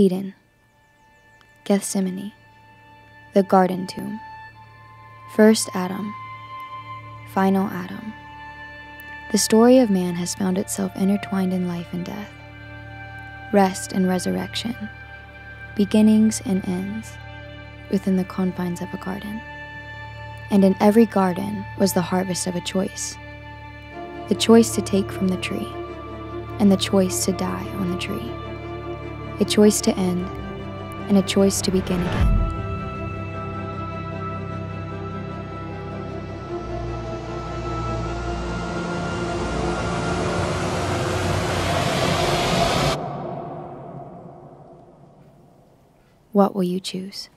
Eden, Gethsemane, the Garden Tomb, First Adam, Final Adam. The story of man has found itself intertwined in life and death, rest and resurrection, beginnings and ends, within the confines of a garden. And in every garden was the harvest of a choice, the choice to take from the tree, and the choice to die on the tree, a choice to end, and a choice to begin again. What will you choose?